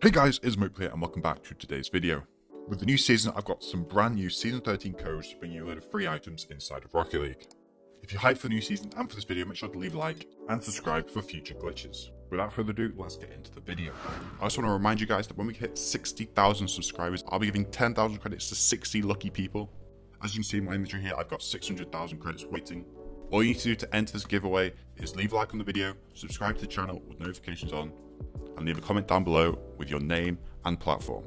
Hey guys, it's Mopely and welcome back to today's video. With the new season, I've got some brand new Season 13 codes to bring you a load of free items inside of Rocket League. If you're hyped for the new season and for this video, make sure to leave a like and subscribe for future glitches. Without further ado, let's get into the video. I also want to remind you guys that when we hit 60,000 subscribers, I'll be giving 10,000 credits to 60 lucky people. As you can see in my imagery here, I've got 600,000 credits waiting. All you need to do to enter this giveaway is leave a like on the video, subscribe to the channel with notifications on, and leave a comment down below with your name and platform.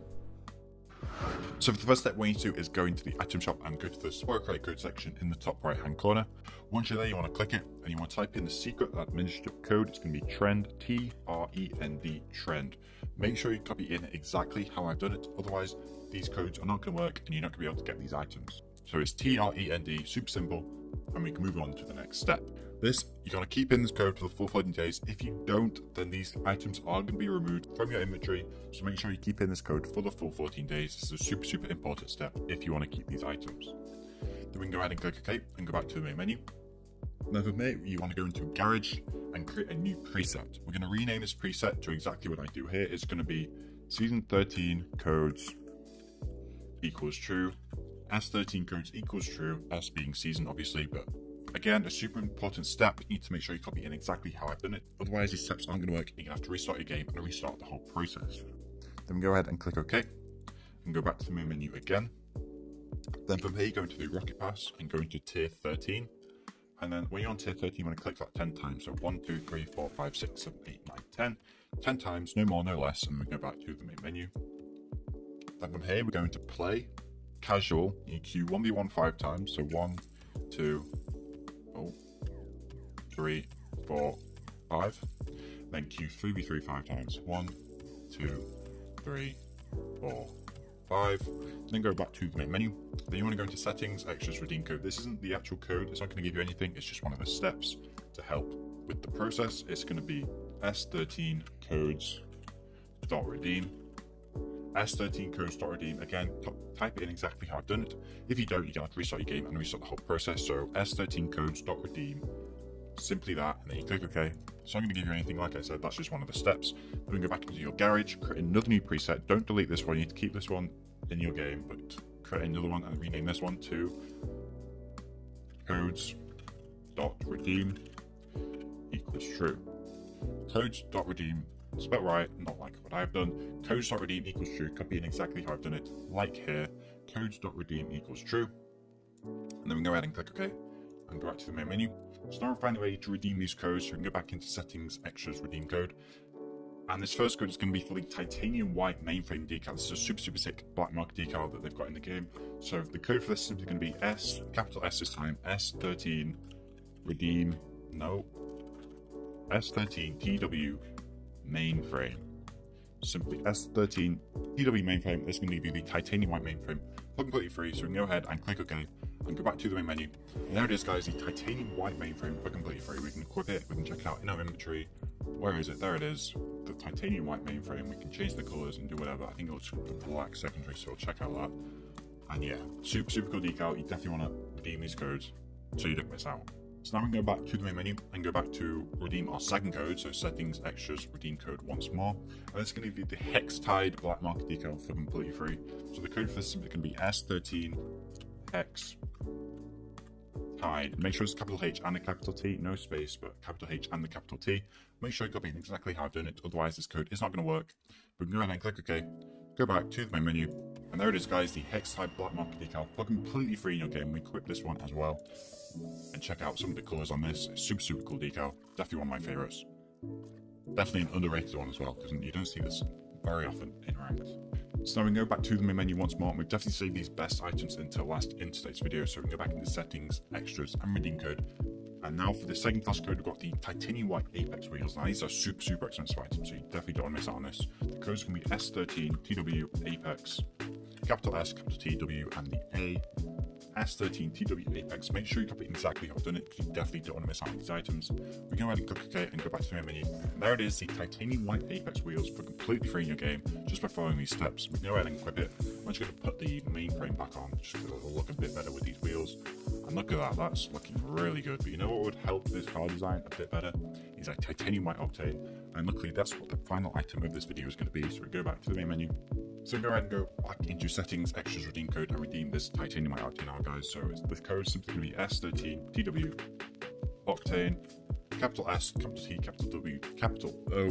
So for the first step, what you need to do is go into the item shop and go to the Spoil Credit Code section in the top right hand corner. Once you're there, you want to click it and you want to type in the secret administrative code. It's going to be trend, T-R-E-N-D, trend. Make sure you copy in exactly how I've done it, otherwise these codes are not going to work and you're not going to be able to get these items. So it's T-R-E-N-D, super simple, and we can move on to the next step. You're going to keep in this code for the full 14 days. If you don't, then these items are going to be removed from your inventory. So make sure you keep in this code for the full 14 days. This is a super, super important step if you want to keep these items. Then we can go ahead and click OK and go back to the main menu. Now for me, you want to go into Garage and create a new preset. We're going to rename this preset to exactly what I do here. It's going to be Season 13 codes equals true. S13 codes equals true, S being season obviously, but again, a super important step. You need to make sure you copy in exactly how I've done it. Otherwise these steps aren't going to work. You're going to have to restart your game and restart the whole process. Then we go ahead and click OK and go back to the main menu again. Then from here you go into the Rocket Pass and go into tier 13. And then when you're on tier 13, you want to click that 10 times. So 1, 2, 3, 4, 5, 6, 7, 8, 9, 10. 10 times, no more, no less. And we go back to the main menu. Then from here we're going to play. Casual, you queue 1v1 5 times, so 1, 2, 3, 4, 5. Then queue 3v3 5 times, 1, 2, 3, 4, 5. Then go back to the main menu. Then you want to go into settings, extras, redeem code. This isn't the actual code, it's not going to give you anything, it's just one of the steps to help with the process. It's going to be S13 codes.redeem. S13 codes.redeem, again, type in exactly how I've done it. If you don't, you're going to have to restart your game and restart the whole process. So S13 codes.redeem, simply that, and then you click OK. So I'm going to give you anything, like I said, that's just one of the steps. Then we can go back into your garage, create another new preset. Don't delete this one, you need to keep this one in your game, but create another one and rename this one to codes.redeem equals true. Codes.redeem, spelled right, not like what I've done. Codes.redeem equals true, copy in exactly how I've done it, like here. Codes.redeem equals true. And then we go ahead and click OK and go back to the main menu. So now we'll find a way to redeem these codes. So we can go back into settings, extras, redeem code. And this first code is going to be for the titanium white mainframe decal. This is a super, super sick black market decal that they've got in the game. So the code for this is simply going to be S, capital S this time, S13 redeem, no, S13 TW mainframe. Simply S13 TW mainframe. This is going to be the titanium white mainframe, completely free. So we can go ahead and click OK and go back to the main menu. And there it is, guys, the titanium white mainframe, but completely free. We can equip it, we can check it out in our inventory. Where is it? There it is, the titanium white mainframe. We can change the colors and do whatever. I think it'll just put black secondary, so we'll check out that. And yeah, super, super cool decal. You definitely want to redeem these codes so you don't miss out. So now we can go back to the main menu and go back to redeem our second code. So settings, extras, redeem code once more. And it's going to be the Hextide black market decal for completely free. So the code for this is simply going to be S13 Hex Tide. Make sure it's capital H and a capital T, no space, but capital H and the capital T. Make sure you copy in exactly how I've done it, otherwise this code is not going to work. But go ahead and click OK, go back to the main menu. And there it is, guys, the Hextide black market decal for completely free in your game. We equip this one as well. And check out some of the colours on this. It's super, super cool decal. Definitely one of my favourites. Definitely an underrated one as well, because you don't see this very often in ranked. So now we can go back to the main menu once more, and we've definitely saved these best items until last in today's video. So we can go back into settings, extras, and redeem code. And now for the second class code, we've got the titanium white apex wheels. Now these are super, super expensive items, so you definitely don't want to miss out on this. The code's going to be S13 TW apex, capital S, capital TW, and the A. S13 TW Apex. Make sure you copy exactly how I've done it, because you definitely don't want to miss out on these items. We can go ahead and click OK and go back to the main menu. And there it is, the titanium white Apex wheels for completely free in your game just by following these steps. We can go ahead and equip it. I'm just going to put the mainframe back on just because it'll look a bit better with these wheels. And look at that, that's looking really good. But you know what would help this car design a bit better is a titanium white octane. And luckily that's what the final item of this video is going to be, so we go back to the main menu. So go ahead and go back into settings, extras, redeem code, and redeem this titanium IRT now, guys. So it's the code simply going to be S13TW, Octane, capital S, capital T, capital W, capital O.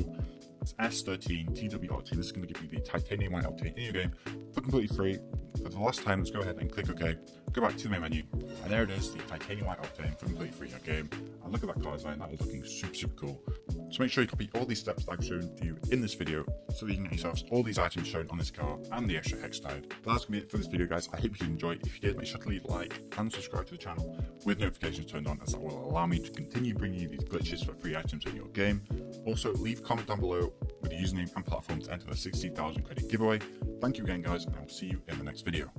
It's S13TWRT. This is going to give you the titanium octane in your game for completely free. For the last time, let's go ahead and click OK. Go back to the main menu, and there it is, the titanium octane for completely free in your game. And look at that car design, that is looking super cool. So make sure you copy all these steps that I've shown to you in this video, so that you can get yourselves all these items shown on this car and the extra hex tag. But that's going to be it for this video, guys. I hope you did enjoy it. If you did, make sure to leave a like and subscribe to the channel with notifications turned on, as that will allow me to continue bringing you these glitches for free items in your game. Also, leave a comment down below with the username and platform to enter the 60,000 credit giveaway. Thank you again, guys, and I'll see you in the next video.